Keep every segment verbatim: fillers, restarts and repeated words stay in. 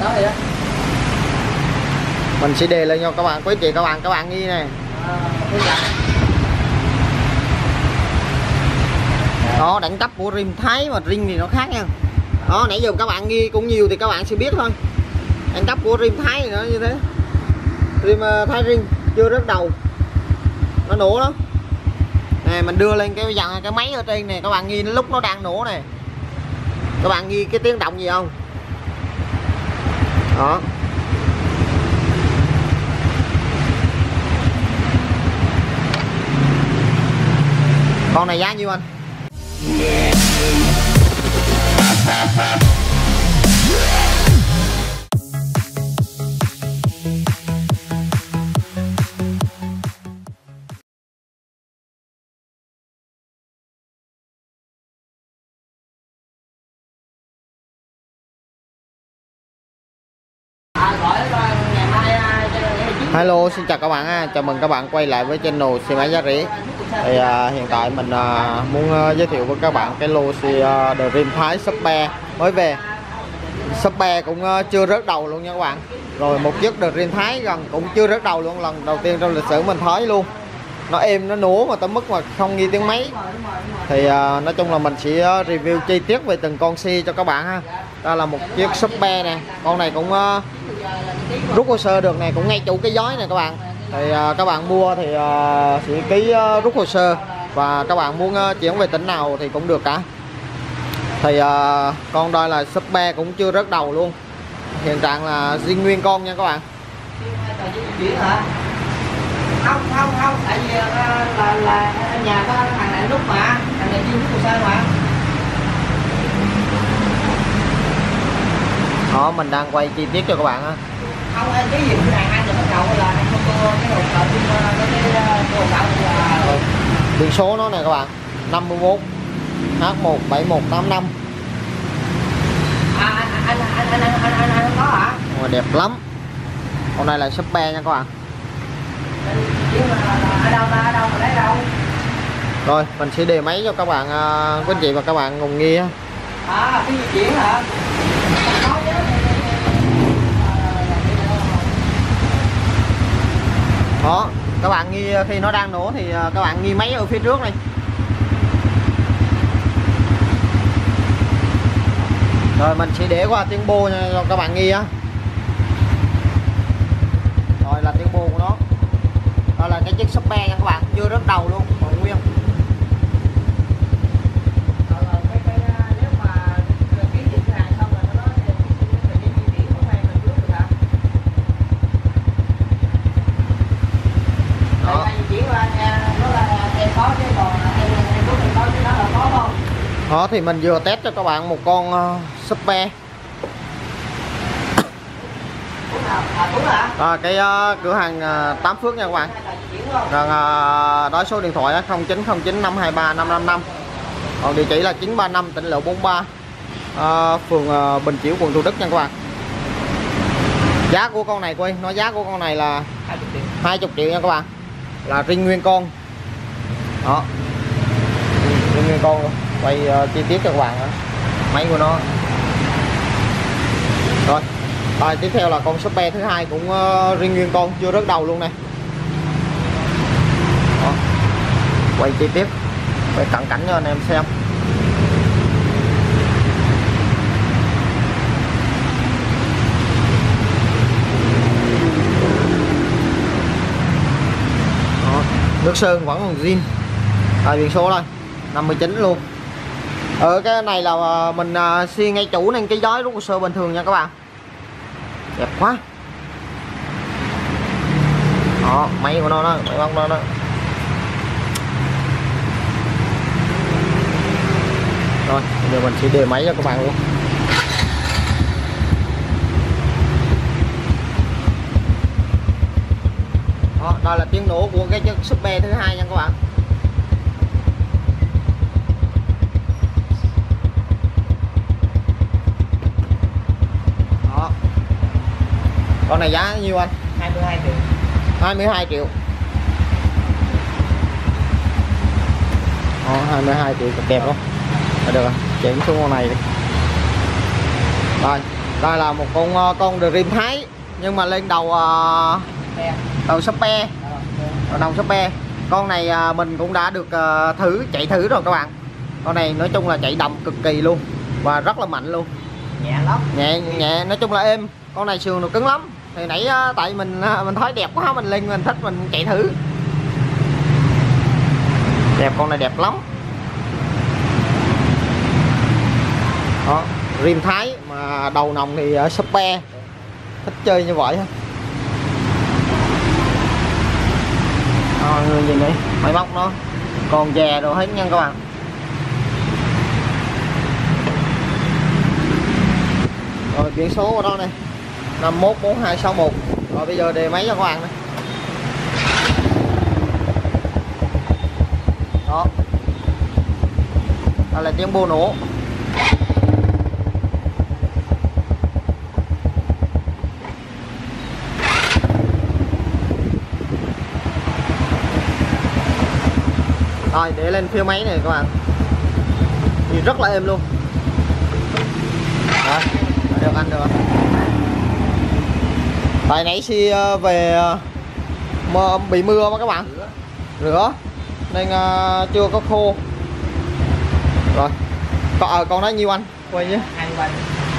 đó vậy đó. Mình sẽ đề lên nhau các bạn, quý chị các bạn, các bạn như này. À, đó, đẳng cấp của Dream Thái mà Dream thì nó khác nha. Đó, nãy giờ các bạn nghi cũng nhiều thì các bạn sẽ biết thôi. Đẳng cấp của Dream Thái thì nó như thế. Dream Thái Dream chưa rớt đầu. Nó nổ lắm. Nè, mình đưa lên cái dàn cái máy ở trên này, các bạn nghi lúc nó đang nổ này. Các bạn nghi cái tiếng động gì không? Đó. Con này giá nhiêu anh? Hello, xin chào các bạn ha. Chào mừng các bạn quay lại với channel xe máy giá rẻ. Thì uh, hiện tại mình uh, muốn uh, giới thiệu với các bạn cái lô xe uh, Dream Thái Shop ba mới về. Shop ba cũng uh, chưa rớt đầu luôn nha các bạn. Rồi một chiếc Dream Thái gần cũng chưa rớt đầu luôn, lần đầu tiên trong lịch sử mình thấy luôn. Nó êm, nó núa mà tới mức mà không nghi tiếng máy. Thì uh, nói chung là mình sẽ review chi tiết về từng con xe cho các bạn ha. Đó là một chiếc Shop ba nè, con này cũng uh, rút hồ sơ được này, cũng ngay chủ cái giói này các bạn. Thì uh, các bạn mua thì uh, sẽ ký uh, rút hồ sơ, và các bạn muốn uh, chuyển về tỉnh nào thì cũng được cả. Thì uh, con đây là Shop ba cũng chưa rớt đầu luôn, hiện trạng là riêng nguyên con nha các bạn. Không không không, tại vì là, là, là nhà có thằng này rút mà, thằng này chưa rút hồ sơ mà. Đó, mình đang quay chi tiết cho các bạn á. Không, cái gì cũng hàng anh thì bắt đầu là anh không có cái hộp sọ, cái hộp sọ là biển số nó này các bạn, năm mươi mốt H một bảy một tám năm. À, anh anh anh anh anh anh anh có hả? Ồ, đẹp lắm. Hôm nay là Shop ba nha các bạn. Ở đâu ra, ở đâu mà lấy đâu? Rồi, mình sẽ đề máy cho các bạn, quý anh chị và các bạn ngùng nghi á. À, cái gì chuyển hả? Đó, các bạn nghi khi nó đang nổ thì các bạn nghi máy ở phía trước này. Rồi mình sẽ để qua tiếng bô cho các bạn nghi á. Rồi là tiếng bô của nó. Đó là cái chiếc Shop ba nha các bạn, chưa rớt đầu luôn, còn nguyên. Đó thì mình vừa test cho các bạn một con uh, Shop ba. À, cái uh, cửa hàng uh, Tám Phước nha các bạn. Còn uh, đó số điện thoại đó không chín không chín năm hai ba năm năm năm. Còn địa chỉ là chín ba năm tỉnh lộ bốn ba, uh, phường uh, Bình Chiểu, quận Thủ Đức nha các bạn. Giá của con này coi, nó giá của con này là hai mươi triệu nha các bạn. Là riêng nguyên con. Đó. Riêng nguyên con luôn. Quay uh, chi tiết cho các bạn đó. Máy của nó. Rồi, à, tiếp theo là con Shop ba thứ hai cũng uh, riêng nguyên con, chưa rớt đầu luôn này. Đó. Quay chi tiết, quay cận cảnh cho anh em xem. Đó. Nước sơn vẫn còn zin. Rồi biển số đây, năm mươi chín luôn. Ở cái này là mình xi ngay chủ nên cái giói rút hồ sơ bình thường nha các bạn. Đẹp quá. Đó, máy của nó đó, máy bóng đó đó. Rồi, giờ mình sẽ đề máy cho các bạn luôn. Đó, đây là tiếng nổ của cái chiếc Shop ba thứ hai nha các bạn. Con này giá nhiêu anh? hai mươi hai triệu. hai mươi hai triệu. Đó, hai mươi hai triệu, đẹp không? Được rồi, chuyển xuống con này đi. Rồi. Đây là một con con Dream Thái nhưng mà lên đầu đầu sắp pe, đầu đồng sắp pe. Con này mình cũng đã được thử chạy thử rồi các bạn. Con này nói chung là chạy đầm cực kỳ luôn và rất là mạnh luôn, nhẹ lắm, nhẹ nhẹ nói chung là êm. Con này sườn nó cứng lắm. Thì nãy tại mình mình thấy đẹp quá, mình lên mình thích mình chạy thử. Đẹp, con này đẹp lắm. Đó, Dream Thái mà đầu nòng thì ở Super. Thích chơi như vậy. Đó, người nhìn đi, máy móc nó còn già rồi hết nha các bạn. Rồi biển số của nó này năm một bốn hai sáu một. Rồi bây giờ đề máy cho các bạn này. Đó. Đây là tiếng bô nổ. Rồi để lên phía máy này các bạn. Thì rất là êm luôn. Đó, được ăn được. Tại nãy xi về bị mưa mà các bạn. Rửa nên uh, chưa có khô. Rồi còn, à, con đó nhiêu anh? Quên nhé.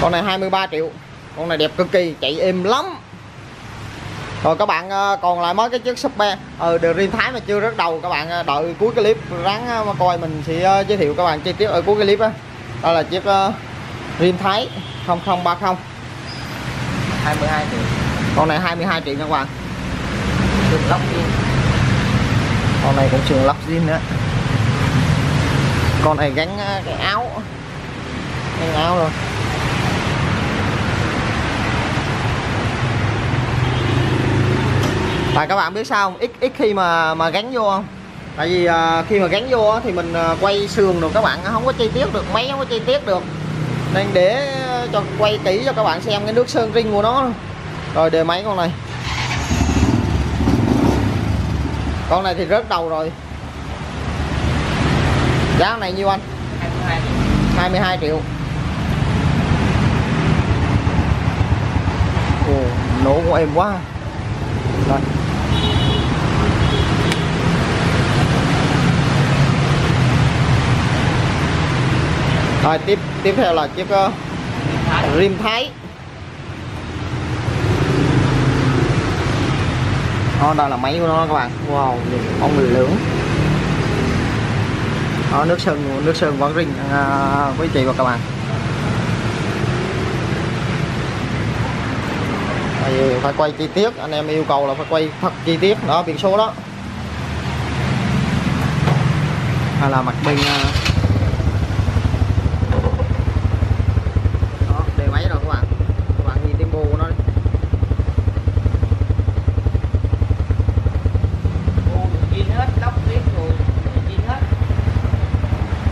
Con này hai mươi ba triệu. Con này đẹp cực kỳ, chạy êm lắm. Rồi các bạn uh, còn lại mới cái chiếc Super ở Dream Thái mà chưa rớt đầu. Các bạn uh, đợi cuối clip ráng uh, coi mình sẽ uh, giới thiệu các bạn chi tiết ở cuối clip đó. Đó là chiếc uh, Dream Thái không không ba không hai mươi hai triệu. Con này hai mươi hai triệu nha các bạn. Được lóc đi. Con này cũng sườn lắp zin nữa. Con này gắn cái áo, cái áo rồi. Tại các bạn biết sao không? Ít ít khi mà mà gắn vô không? Tại vì à, khi mà gắn vô thì mình quay sườn rồi các bạn không có chi tiết được, máy không có chi tiết được. Nên để cho quay kỹ cho các bạn xem cái nước sơn riêng của nó. Rồi đề máy con này. Con này thì rớt đầu rồi. Giá này nhiêu anh? hai mươi hai triệu. Ồ, nổ của em quá. Rồi. Rồi tiếp tiếp theo là chiếc uh, Dream Thái. Đó, đây là máy của nó các bạn. Wow, con người lưỡng. Đó, nước sơn nước sơn vẫn rình à, quý chị và các bạn. Phải, phải quay chi tiết, anh em yêu cầu là phải quay thật chi tiết. Đó, biển số đó. Hay là mặt bên à... Đó, đề máy rồi các bạn. Các bạn nhìn tempo của nó đi.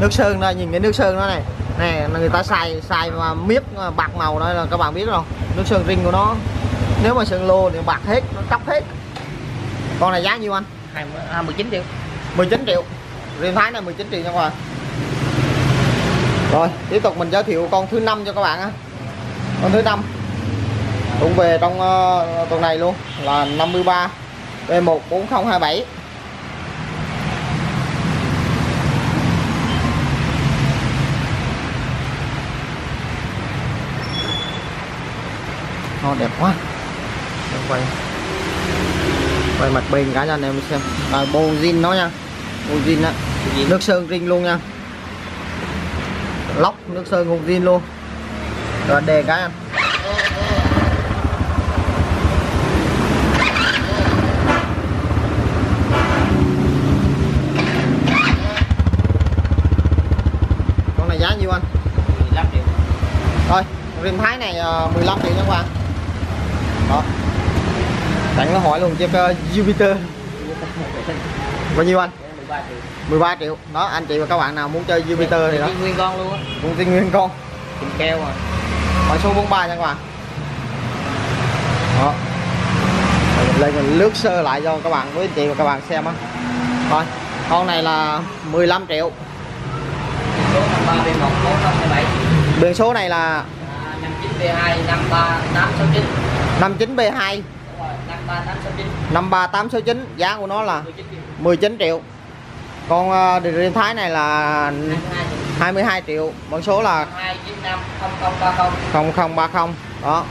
Nước sơn đây, nhìn cái nước sơn đó này. Nè, người ta xài xài mà miết bạc màu đây là các bạn biết rồi. Nước sơn riêng của nó. Nếu mà sơn lô thì bạc hết, nó cóc hết. Con này giá nhiêu anh? mười chín triệu. mười chín triệu. Riêng Thái này mười chín triệu nha các bạn. Rồi, tiếp tục mình giới thiệu con thứ năm cho các bạn á. Con thứ năm. Cũng về trong uh, tuần này luôn là năm ba B một bốn không hai bảy. Nó đẹp quá. Để quay quay mặt bên cái cho anh em xem. Rồi bô zin nó nha, bô zin á, nước sơn riêng luôn nha, lóc nước sơn hộp zin luôn. Rồi đề cái anh. Con này giá nhiêu anh? mười lăm triệu. Rồi Dream Thái này mười lăm triệu nha các bạn. Đó. Bạn nó hỏi luôn chiếc uh, Jupiter. Bao nhiêu anh? mười ba triệu. mười ba triệu. Đó, anh chị và các bạn nào muốn chơi Jupiter thì đó. Nguyên con luôn á. Cũng tin nguyên con. Cũng keo rồi. Mã số bốn ba nha các bạn. Đó. Mình lên mình lướt sơ lại cho các bạn với anh chị và các bạn xem á. Rồi, con này là mười lăm triệu. Số năm ba B một bốn không hai bảy. Biển số này là năm ba tám sáu chín. năm chín B hai. năm ba tám sáu chín. Giá của nó là mười chín triệu. Con uh, Dream Thái này là hai mươi hai triệu. Mã số là không không ba không. Đó.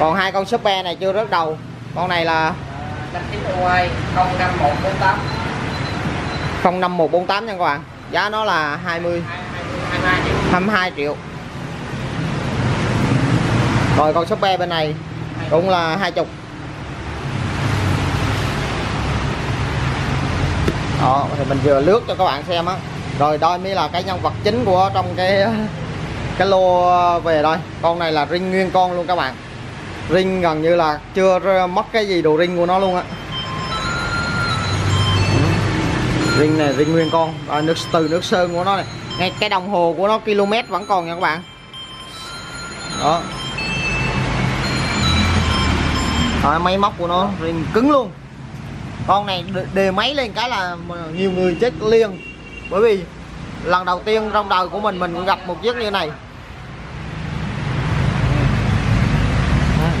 Còn hai con Super này chưa rớt đầu. Con này là năm chín O hai không năm một bốn tám. không năm một bốn tám nha các bạn. Giá nó là hai mươi hai triệu. Rồi con Super bên này cũng là hai mươi. Đó, thì mình vừa lướt cho các bạn xem á. Rồi đây mới là cái nhân vật chính của trong cái cái lô về đây. Con này là ring nguyên con luôn các bạn. Ring gần như là chưa mất cái gì đồ ring của nó luôn á. Ring này ring nguyên con. Rồi nước từ nước sơn của nó này. Ngay cái đồng hồ của nó km vẫn còn nha các bạn. Đó. Đó, máy móc của nó ring cứng luôn. Con này đề máy lên cái là nhiều người chết liền. Bởi vì lần đầu tiên trong đời của mình mình cũng gặp một chiếc như này.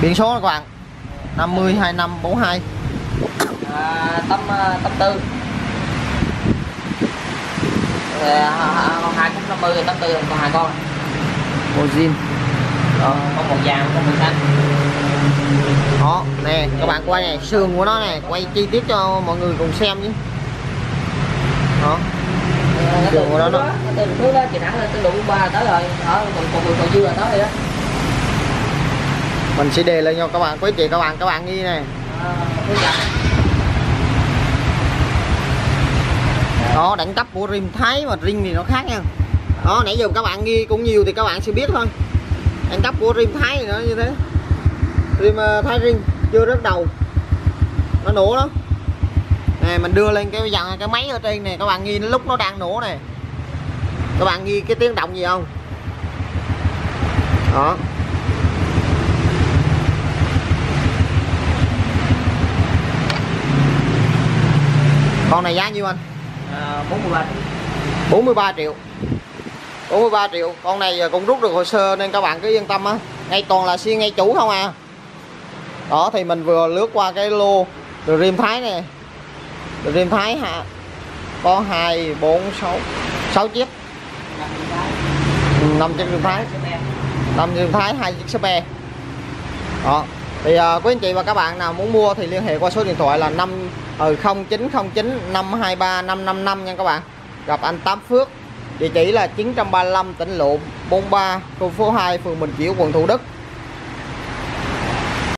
Biển số các bạn năm không hai năm bốn hai. À, tấm tấm tư con hai cũng năm mươi rồi, tấm tư còn hai con. Con zin. Con một vàng, con một xanh. Đó, nè các bạn quay này, sườn của nó này, quay chi tiết cho mọi người cùng xem chứ. Đó. Sườn của nó nó. Từ trước đó chị nắng lên tới độ ba tới rồi, đó còn còn còn dư là tới đó. Mình sẽ đề lên cho các bạn, quý chị các bạn các bạn nghi nè. Đó, đẳng cấp của Dream Thái mà Dream thì nó khác nha. Đó, nãy giờ các bạn nghi cũng nhiều thì các bạn sẽ biết thôi. Đẳng cấp của Dream Thái thì nó như thế. Dream Thái riêng chưa rớt đầu. Nó nổ đó. Nè mình đưa lên cái dàn cái máy ở trên này các bạn nghi lúc nó đang nổ này. Các bạn nghi cái tiếng động gì không? Đó. Con này giá nhiêu anh? À, bốn mươi ba triệu. bốn mươi ba triệu. Con này cũng rút được hồ sơ nên các bạn cứ yên tâm á. Ngay toàn là xi ngay chủ không à. Đó thì mình vừa lướt qua cái lô Dream Thái này. Dream Thái hả? Có hai bốn sáu sáu chiếc. năm chiếc Dream Thái. năm Dream Thái, hai chiếc Super. Đó. Thì uh, quý anh chị và các bạn nào muốn mua thì liên hệ qua số điện thoại là không chín không chín năm hai ba năm năm năm nha các bạn. Gặp anh Tám Phước. Địa chỉ là chín ba năm Tỉnh Lộ bốn ba, khu phố hai, phường Bình Chiểu, quận Thủ Đức.